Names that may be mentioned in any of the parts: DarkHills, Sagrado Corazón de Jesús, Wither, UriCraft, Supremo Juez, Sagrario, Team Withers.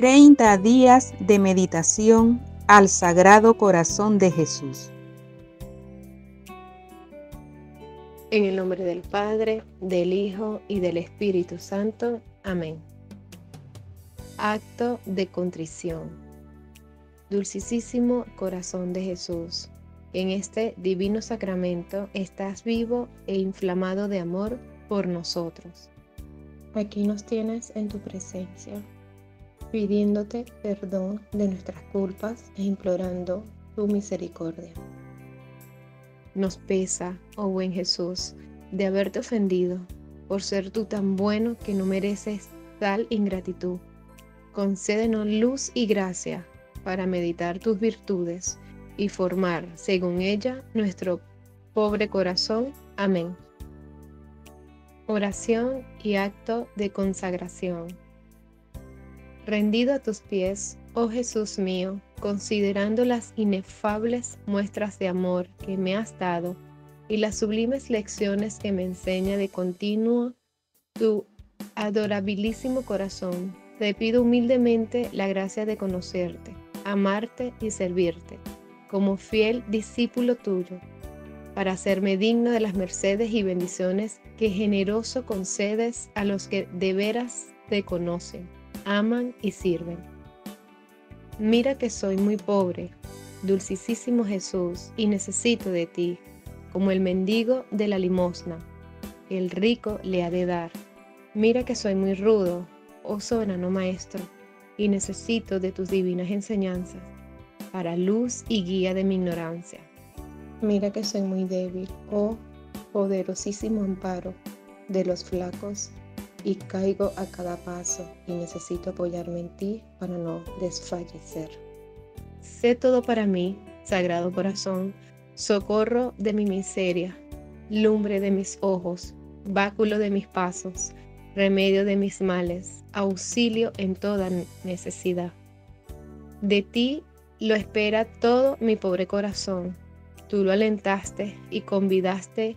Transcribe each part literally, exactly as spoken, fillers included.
treinta días de meditación al Sagrado Corazón de Jesús. En el nombre del Padre, del Hijo y del Espíritu Santo. Amén. Acto de contrición. Dulcísimo Corazón de Jesús, en este divino sacramento estás vivo e inflamado de amor por nosotros. Aquí nos tienes en tu presencia, pidiéndote perdón de nuestras culpas e implorando tu misericordia. Nos pesa, oh buen Jesús, de haberte ofendido, por ser tú tan bueno que no mereces tal ingratitud. Concédenos luz y gracia para meditar tus virtudes y formar, según ella, nuestro pobre corazón. Amén. Oración y acto de consagración. Rendido a tus pies, oh Jesús mío, considerando las inefables muestras de amor que me has dado y las sublimes lecciones que me enseña de continuo tu adorabilísimo corazón, te pido humildemente la gracia de conocerte, amarte y servirte como fiel discípulo tuyo, para hacerme digno de las mercedes y bendiciones que generoso concedes a los que de veras te conocen, aman y sirven. Mira que soy muy pobre, dulcísimo Jesús, y necesito de ti, como el mendigo de la limosna, que el rico le ha de dar. Mira que soy muy rudo, oh soberano maestro, y necesito de tus divinas enseñanzas, para luz y guía de mi ignorancia. Mira que soy muy débil, oh poderosísimo amparo de los flacos, y caigo a cada paso, y necesito apoyarme en ti para no desfallecer. Sé todo para mí, Sagrado Corazón, socorro de mi miseria, lumbre de mis ojos, báculo de mis pasos, remedio de mis males, auxilio en toda necesidad. De ti lo espera todo mi pobre corazón. Tú lo alentaste y convidaste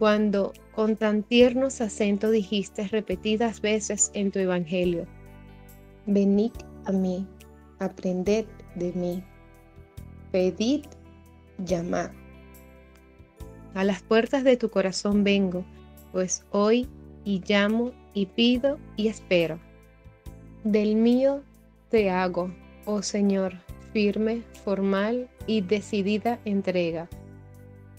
cuando con tan tiernos acentos dijiste repetidas veces en tu evangelio: venid a mí, aprended de mí, pedid, llamad. A las puertas de tu corazón vengo, pues hoy y llamo y pido y espero. Del mío te hago, oh Señor, firme, formal y decidida entrega.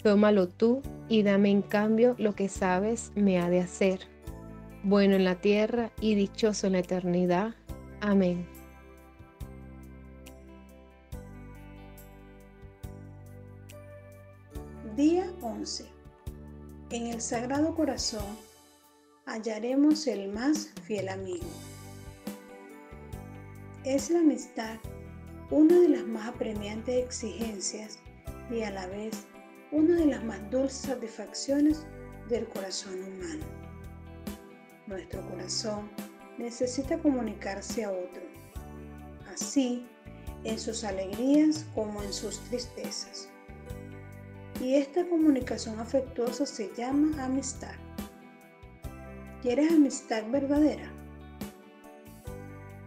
Tómalo tú y dame en cambio lo que sabes me ha de hacer, bueno en la tierra y dichoso en la eternidad. Amén. Día once. En el Sagrado Corazón hallaremos el más fiel amigo. Es la amistad una de las más apremiantes exigencias y a la vez una de las más dulces satisfacciones del corazón humano. Nuestro corazón necesita comunicarse a otro, así en sus alegrías como en sus tristezas. Y esta comunicación afectuosa se llama amistad. ¿Quieres amistad verdadera?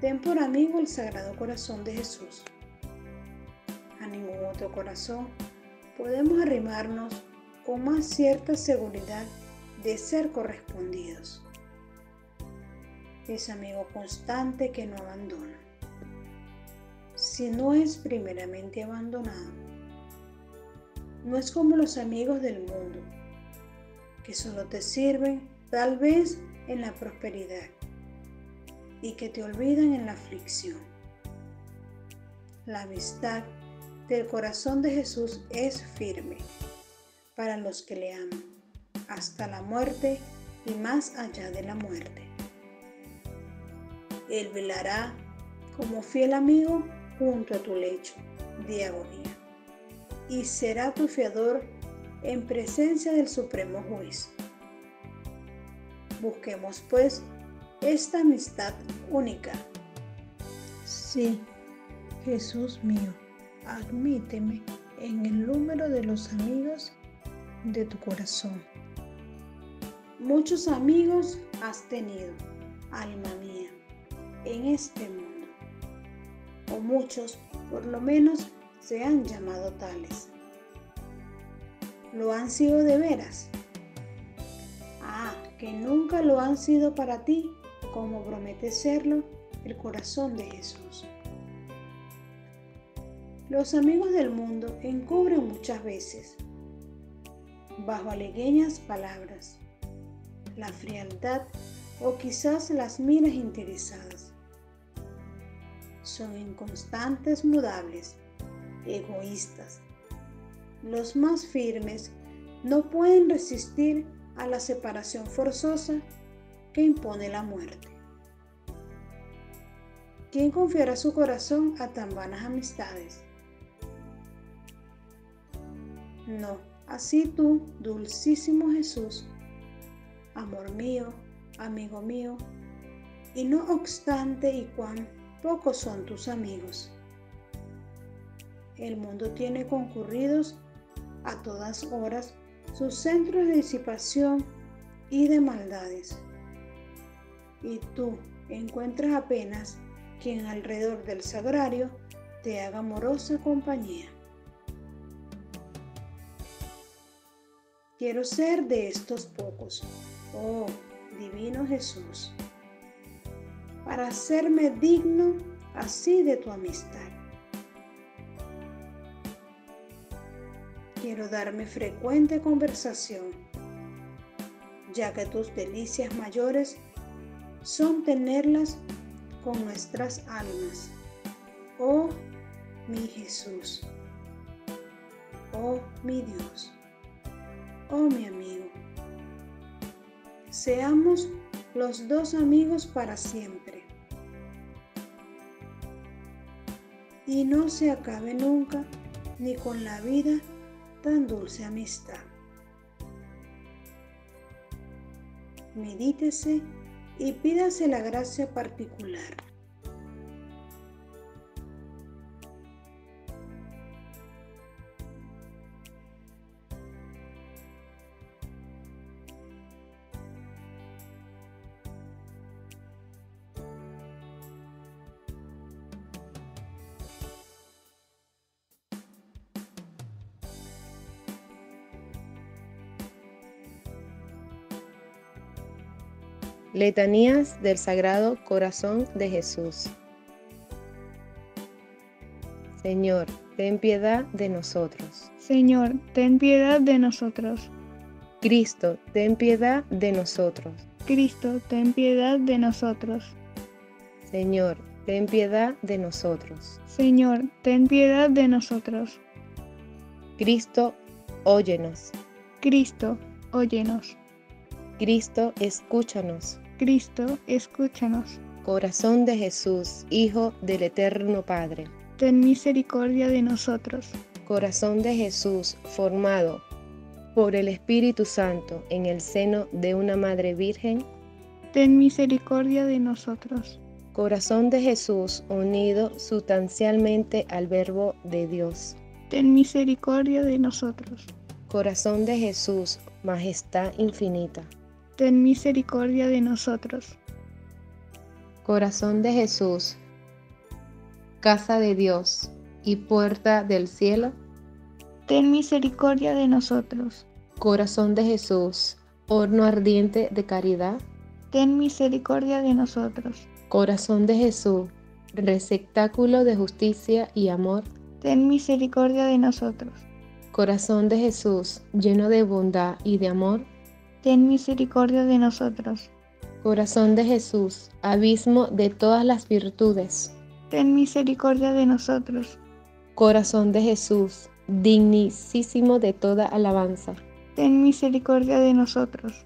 Ten por amigo el Sagrado Corazón de Jesús. A ningún otro corazón podemos arrimarnos con más cierta seguridad de ser correspondidos. Es amigo constante que no abandona. Si no es primeramente abandonado, no es como los amigos del mundo, que solo te sirven tal vez en la prosperidad y que te olvidan en la aflicción. La amistad del corazón de Jesús es firme para los que le aman, hasta la muerte y más allá de la muerte. Él velará como fiel amigo junto a tu lecho de agonía y será tu fiador en presencia del Supremo Juez. Busquemos pues esta amistad única. Sí, Jesús mío, admíteme en el número de los amigos de tu corazón. Muchos amigos has tenido, alma mía, en este mundo, o muchos, por lo menos, se han llamado tales. ¿Lo han sido de veras? Ah, que nunca lo han sido para ti, como promete serlo el corazón de Jesús. Los amigos del mundo encubren muchas veces, bajo alegañas palabras, la frialdad o quizás las miras interesadas. Son inconstantes, mudables, egoístas. Los más firmes no pueden resistir a la separación forzosa que impone la muerte. ¿Quién confiará su corazón a tan vanas amistades? No, así tú, dulcísimo Jesús, amor mío, amigo mío, y no obstante y cuán pocos son tus amigos. El mundo tiene concurridos a todas horas sus centros de disipación y de maldades. Y tú encuentras apenas quien alrededor del sagrario te haga amorosa compañía. Quiero ser de estos pocos, oh divino Jesús, para hacerme digno así de tu amistad. Quiero darme frecuente conversación, ya que tus delicias mayores son tenerlas con nuestras almas. Oh, mi Jesús, oh, mi Dios, oh, mi amigo. Seamos los dos amigos para siempre, y no se acabe nunca ni con la vida tan dulce amistad. Medítese y pídase la gracia particular. Letanías del Sagrado Corazón de Jesús. Señor, ten piedad de nosotros. Señor, ten piedad de nosotros. Cristo, ten piedad de nosotros. Cristo, ten piedad de nosotros. Señor, ten piedad de nosotros. Señor, ten piedad de nosotros. Cristo, óyenos. Cristo, óyenos. Cristo, escúchanos. Cristo, escúchanos. Corazón de Jesús, Hijo del Eterno Padre, ten misericordia de nosotros. Corazón de Jesús, formado por el Espíritu Santo en el seno de una Madre Virgen, ten misericordia de nosotros. Corazón de Jesús, unido sustancialmente al Verbo de Dios, ten misericordia de nosotros. Corazón de Jesús, majestad infinita, ten misericordia de nosotros. Corazón de Jesús, casa de Dios y puerta del cielo, ten misericordia de nosotros. Corazón de Jesús, horno ardiente de caridad, ten misericordia de nosotros. Corazón de Jesús, receptáculo de justicia y amor, ten misericordia de nosotros. Corazón de Jesús, lleno de bondad y de amor, ten misericordia de nosotros. Corazón de Jesús, abismo de todas las virtudes, ten misericordia de nosotros. Corazón de Jesús, dignísimo de toda alabanza, ten misericordia de nosotros.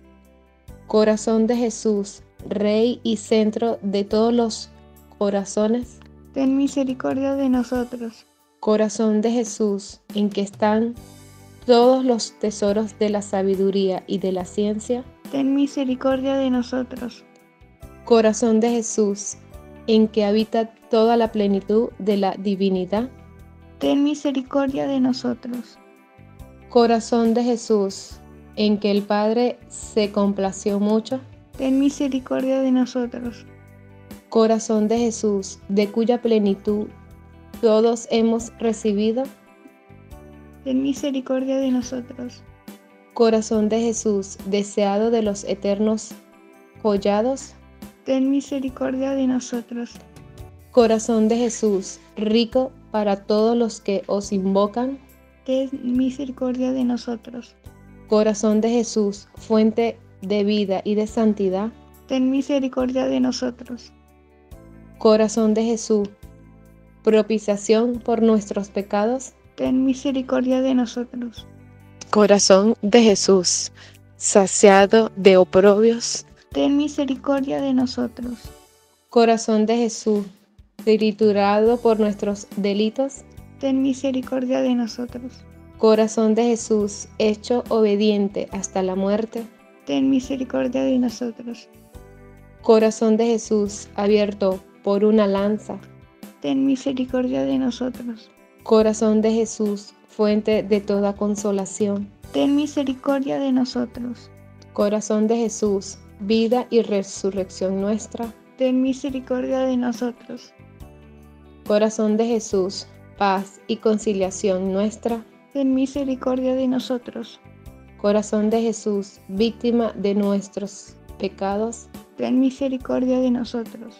Corazón de Jesús, Rey y centro de todos los corazones, ten misericordia de nosotros. Corazón de Jesús, en que están todos los tesoros de la sabiduría y de la ciencia, ten misericordia de nosotros. Corazón de Jesús, en que habita toda la plenitud de la divinidad, ten misericordia de nosotros. Corazón de Jesús, en que el Padre se complació mucho, ten misericordia de nosotros. Corazón de Jesús, de cuya plenitud todos hemos recibido, ten misericordia de nosotros. Corazón de Jesús, deseado de los eternos collados, ten misericordia de nosotros. Corazón de Jesús, rico para todos los que os invocan, ten misericordia de nosotros. Corazón de Jesús, fuente de vida y de santidad, ten misericordia de nosotros. Corazón de Jesús, propiciación por nuestros pecados, ten misericordia de nosotros. Corazón de Jesús, saciado de oprobios, ten misericordia de nosotros. Corazón de Jesús, triturado por nuestros delitos, ten misericordia de nosotros. Corazón de Jesús, hecho obediente hasta la muerte, ten misericordia de nosotros. Corazón de Jesús, abierto por una lanza, ten misericordia de nosotros. Corazón de Jesús, fuente de toda consolación, ten misericordia de nosotros. Corazón de Jesús, vida y resurrección nuestra, ten misericordia de nosotros. Corazón de Jesús, paz y conciliación nuestra, ten misericordia de nosotros. Corazón de Jesús, víctima de nuestros pecados, ten misericordia de nosotros.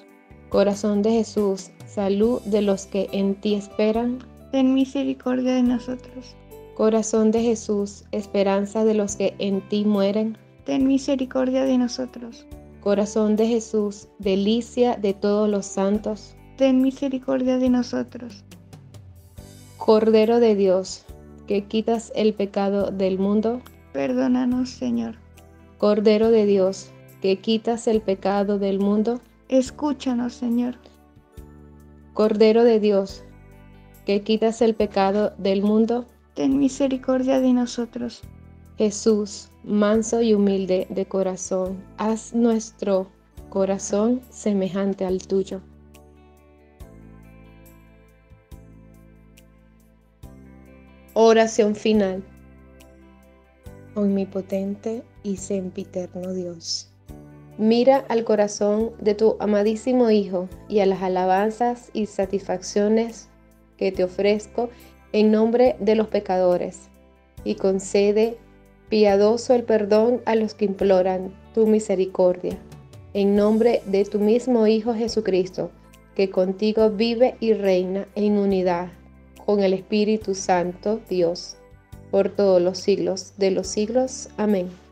Corazón de Jesús, salud de los que en ti esperan, ten misericordia de nosotros. Corazón de Jesús, esperanza de los que en ti mueren, ten misericordia de nosotros. Corazón de Jesús, delicia de todos los santos, ten misericordia de nosotros. Cordero de Dios, que quitas el pecado del mundo, perdónanos, Señor. Cordero de Dios, que quitas el pecado del mundo, escúchanos, Señor. Cordero de Dios, que quitas el pecado del mundo, ten misericordia de nosotros. Jesús, manso y humilde de corazón, haz nuestro corazón semejante al tuyo. Oración final. Omnipotente y sempiterno Dios, mira al corazón de tu amadísimo Hijo y a las alabanzas y satisfacciones que te ofrezco en nombre de los pecadores, y concede piadoso el perdón a los que imploran tu misericordia, en nombre de tu mismo Hijo Jesucristo, que contigo vive y reina en unidad con el Espíritu Santo, Dios, por todos los siglos de los siglos. Amén.